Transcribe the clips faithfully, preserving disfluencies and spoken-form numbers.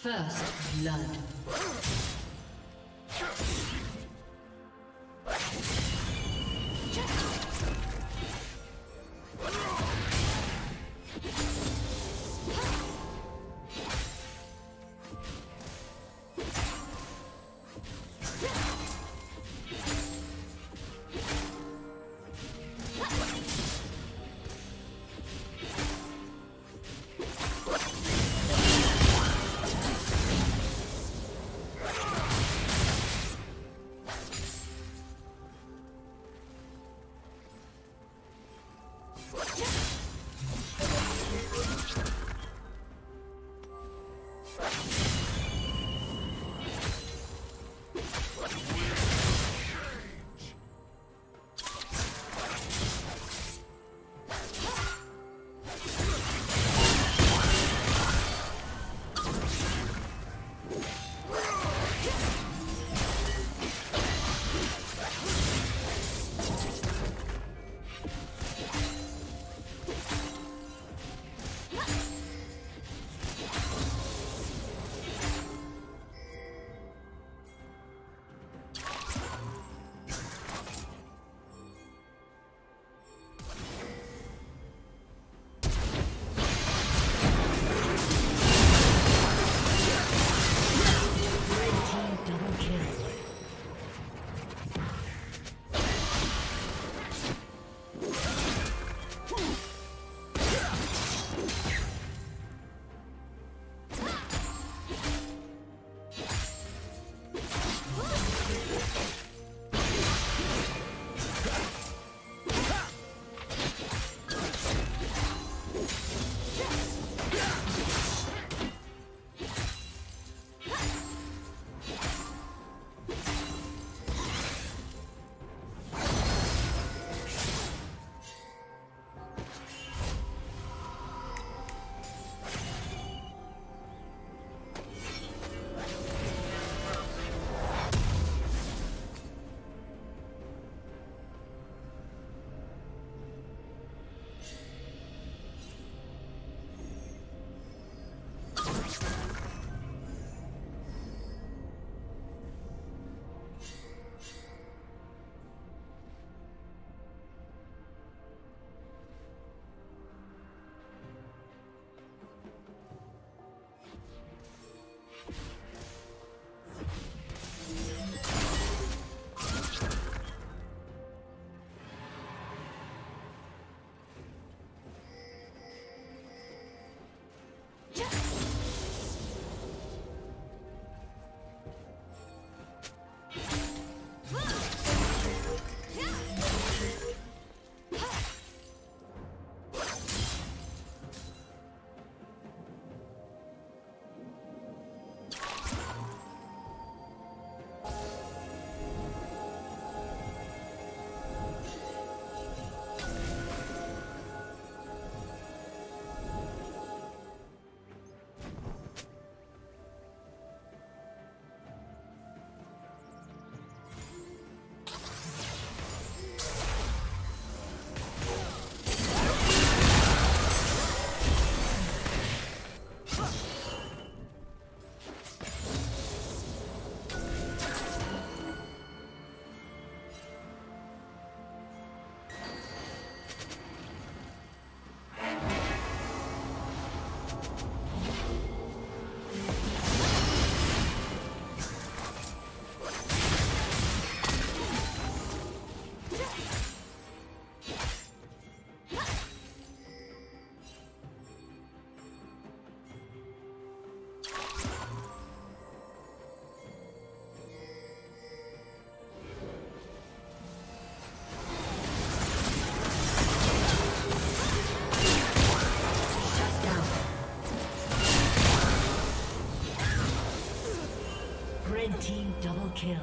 First blood. Team double kill.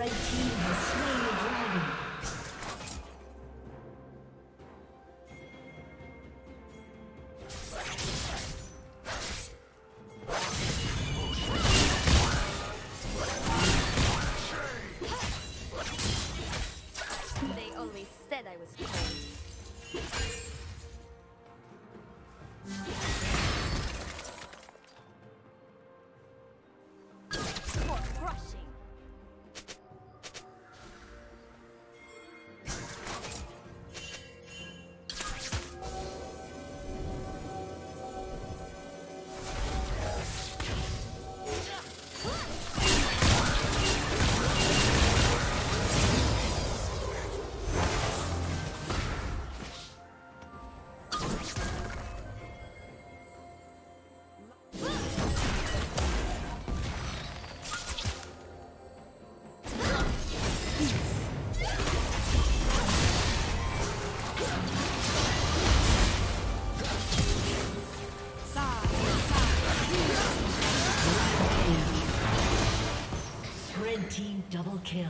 Red team has slain the dragon. Double kill.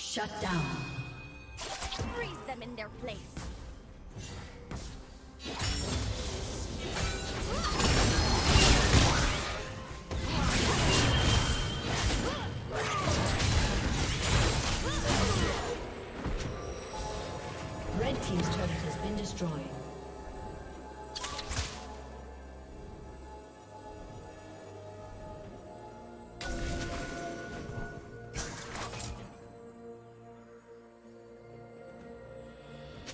Shut down. Freeze them in their place. Red team's turret has been destroyed.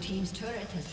Team's turret has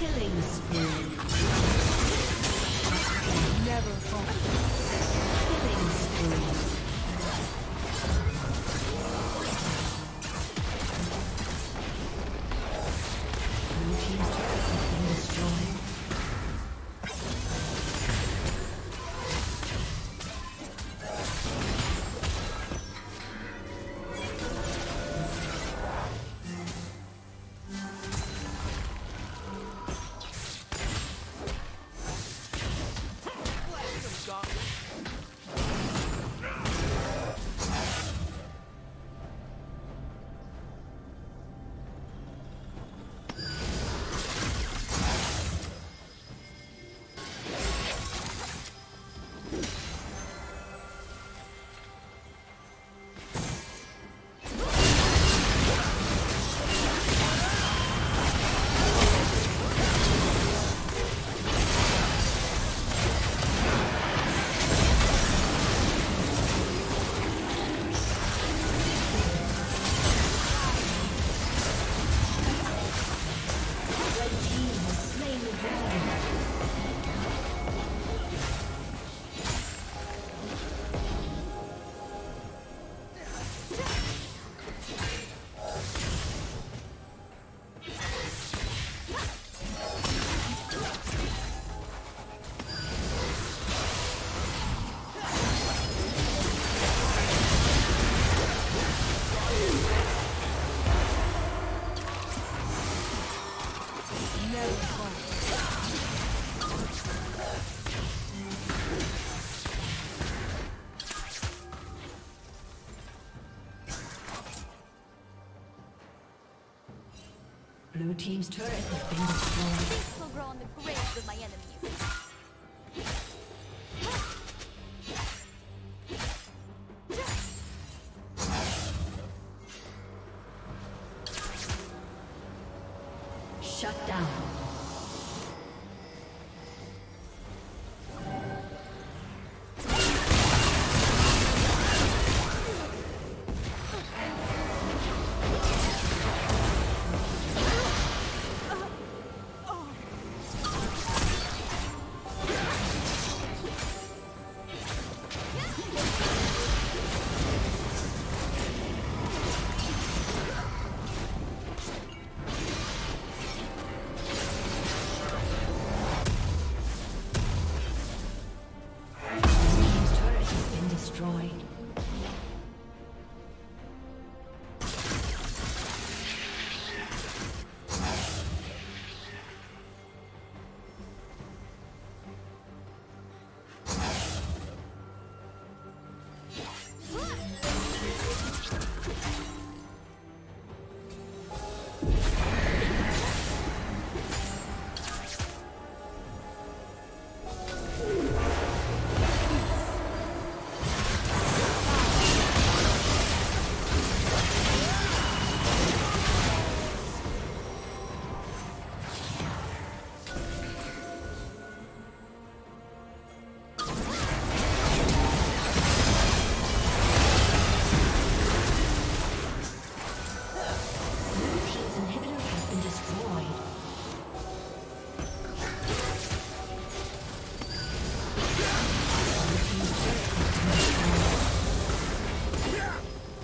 Killing spree. Never fall. Killing spree. Blue team's turret has been destroyed. Peace will grow on the graves of my enemies.